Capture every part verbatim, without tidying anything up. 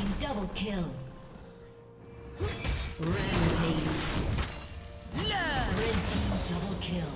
team double kill. Rampage. No. Red team double kill.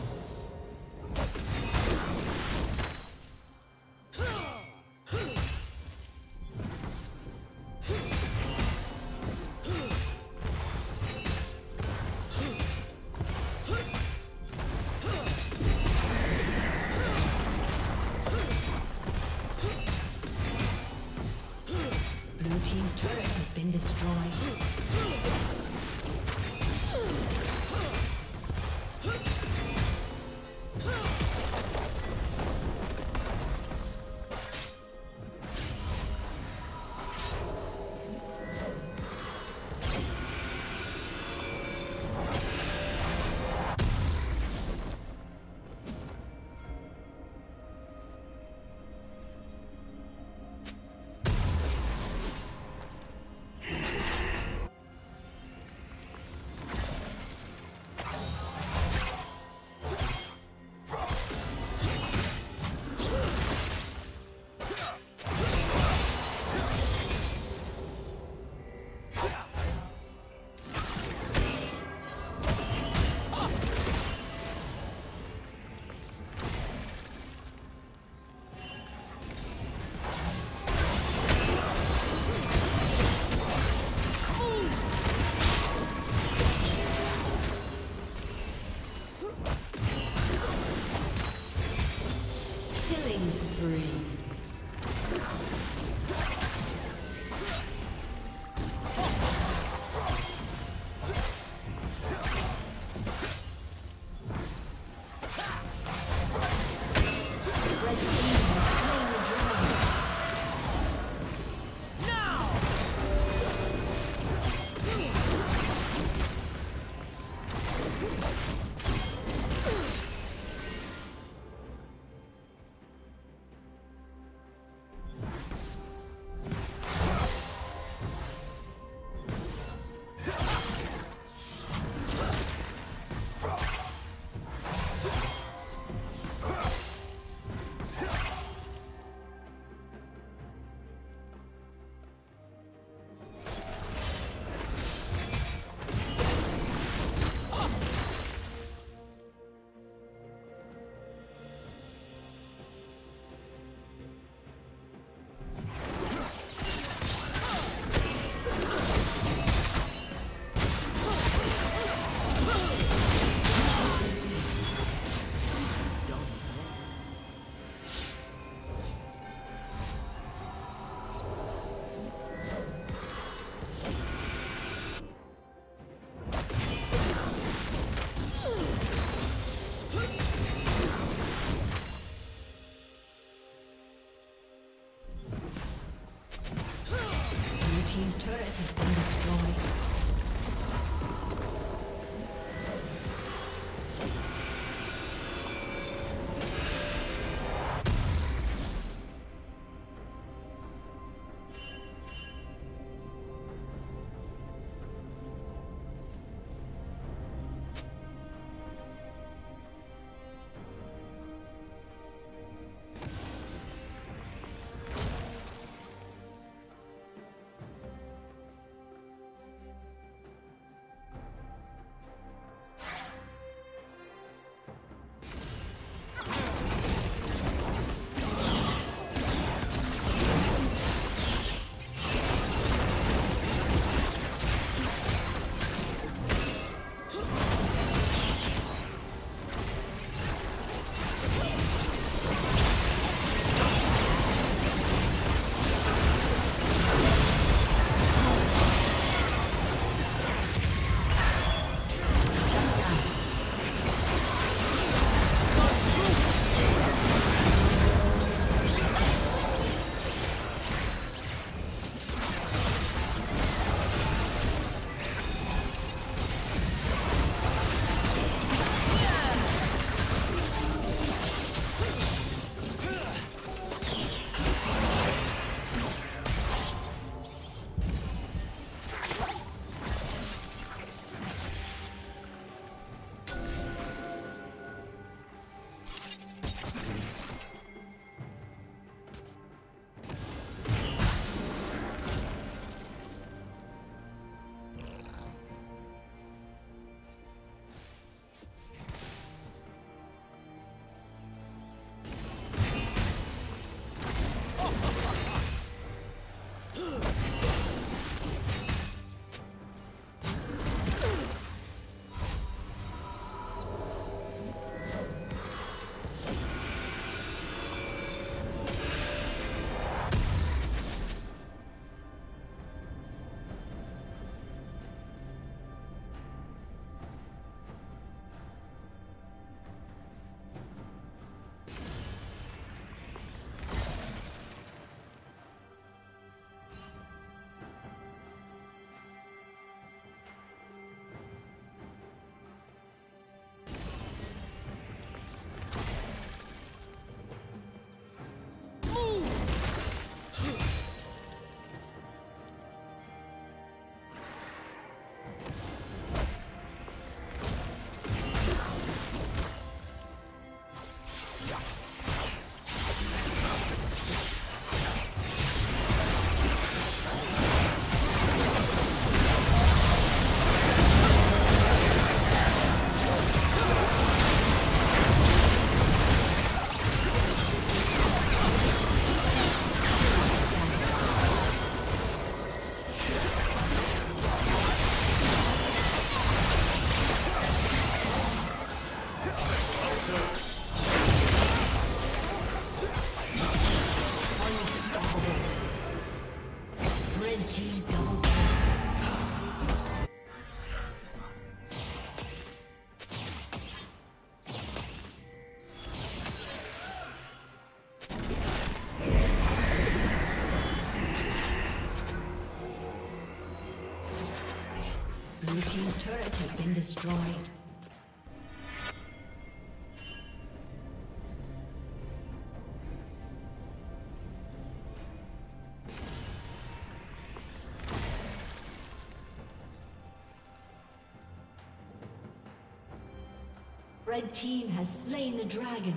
Blue team's turret has been destroyed. Red team has slain the dragon.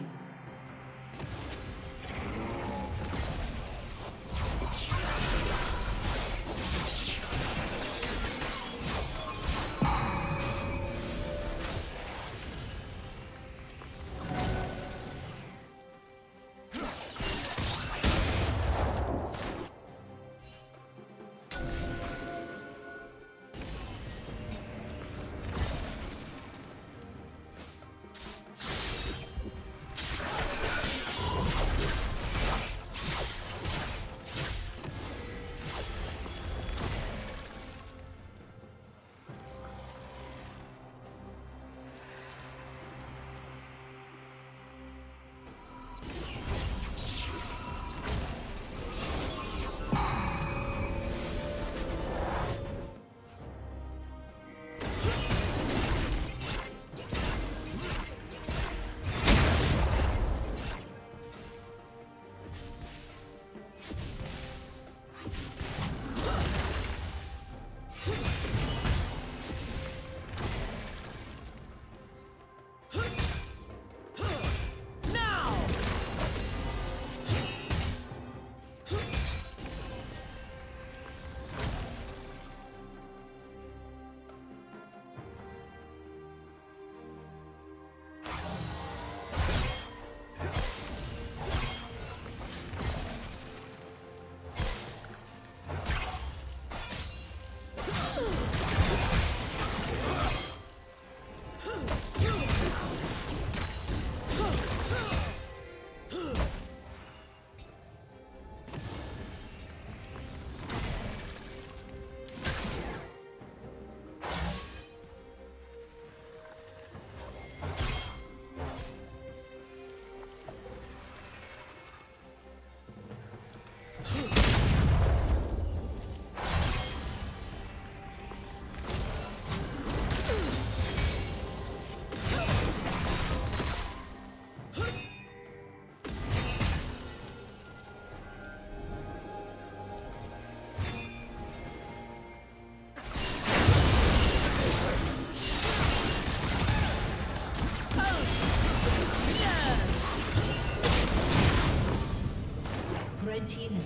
The team has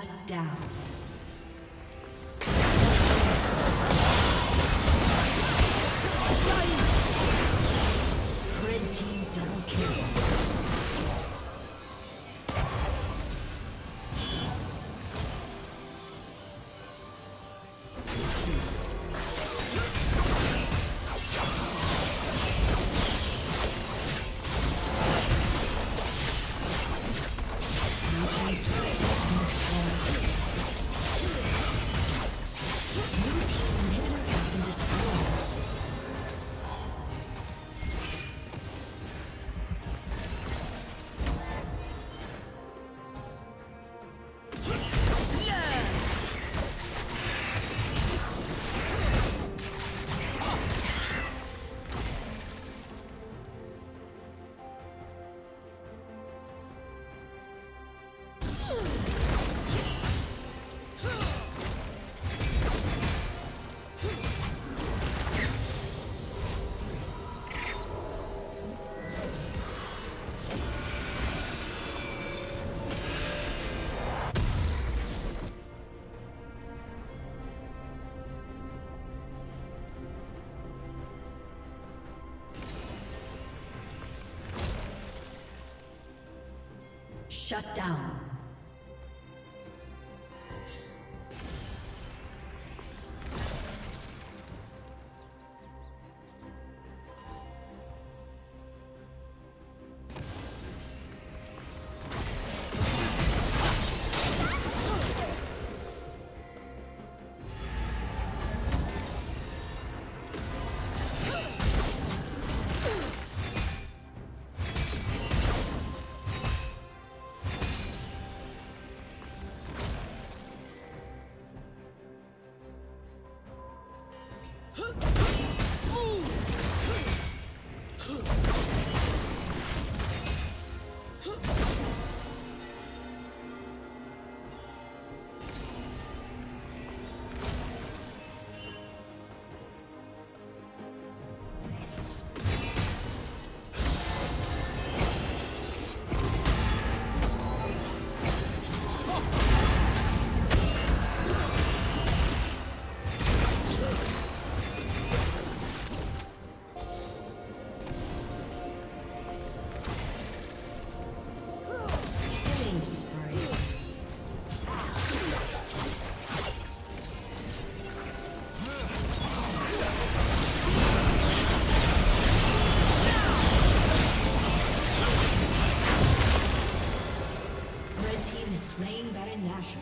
Shut down. Red team double kill. Shut down. Slain Baron Nashor.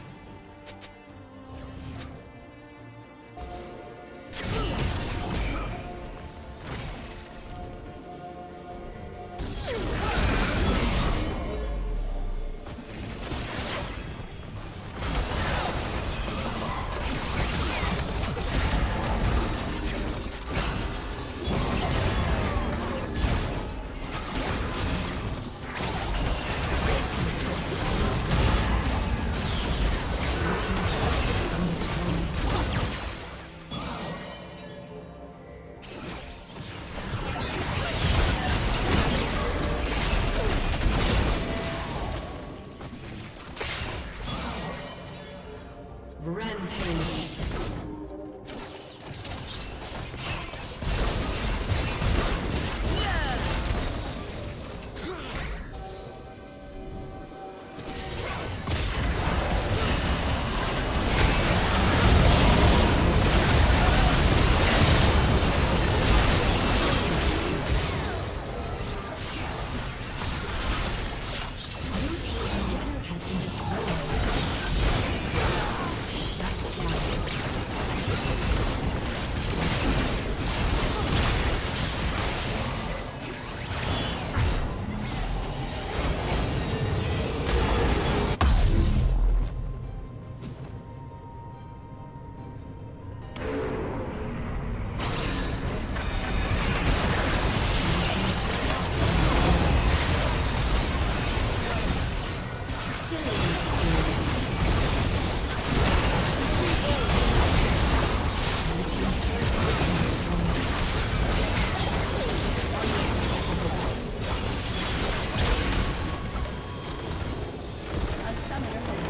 Summoner has